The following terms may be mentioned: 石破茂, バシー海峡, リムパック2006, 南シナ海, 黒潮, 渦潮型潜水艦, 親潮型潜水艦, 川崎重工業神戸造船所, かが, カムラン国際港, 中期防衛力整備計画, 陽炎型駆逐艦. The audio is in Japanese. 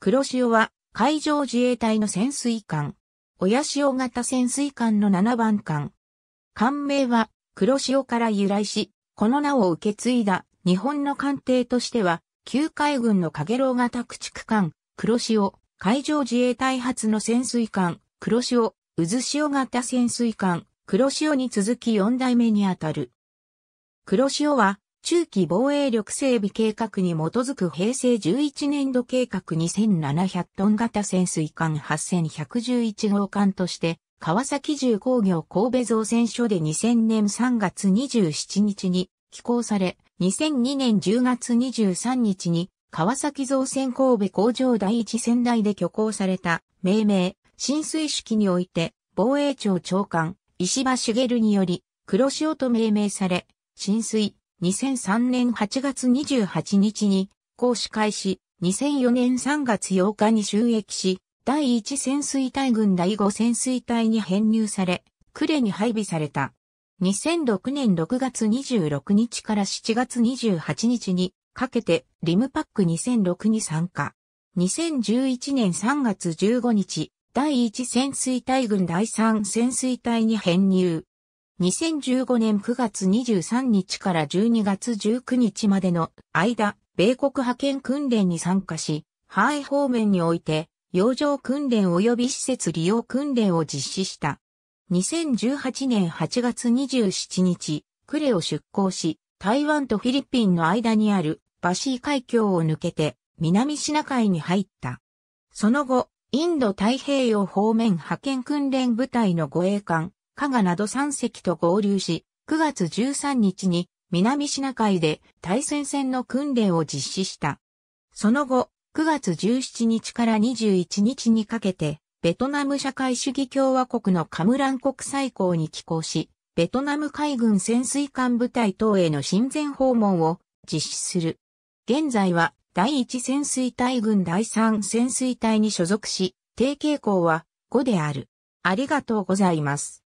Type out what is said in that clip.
黒潮は海上自衛隊の潜水艦。親潮型潜水艦の7番艦。艦名は黒潮から由来し、この名を受け継いだ日本の艦艇としては、旧海軍の陽炎型駆逐艦、黒潮、海上自衛隊初の潜水艦、黒潮、渦潮型潜水艦、黒潮に続き4代目にあたる。黒潮は、中期防衛力整備計画に基づく平成11年度計画2700トン型潜水艦8111号艦として、川崎重工業神戸造船所で2000年3月27日に起工され、2002年10月23日に川崎造船神戸工場第一船台で挙工された命名、進水式において防衛庁長官石破茂により黒潮と命名され、進水、2003年8月28日に行使開始、2004年3月8日に就役し、第1潜水隊群第5潜水隊に編入され、呉に配備された。2006年6月26日から7月28日にかけてリムパック2006に参加。2011年3月15日、第1潜水隊群第3潜水隊に編入。2015年9月23日から12月19日までの間、米国派遣訓練に参加し、ハワイ方面において、洋上訓練及び施設利用訓練を実施した。2018年8月27日、呉を出港し、台湾とフィリピンの間にあるバシー海峡を抜けて、南シナ海に入った。その後、インド太平洋方面派遣訓練部隊の護衛艦、加賀など3隻と合流し、9月13日に南シナ海で対潜戦の訓練を実施した。その後、9月17日から21日にかけて、ベトナム社会主義共和国のカムラン国際港に寄港し、ベトナム海軍潜水艦部隊等への親善訪問を実施する。現在は第1潜水隊群第3潜水隊に所属し、提携校は5である。ありがとうございます。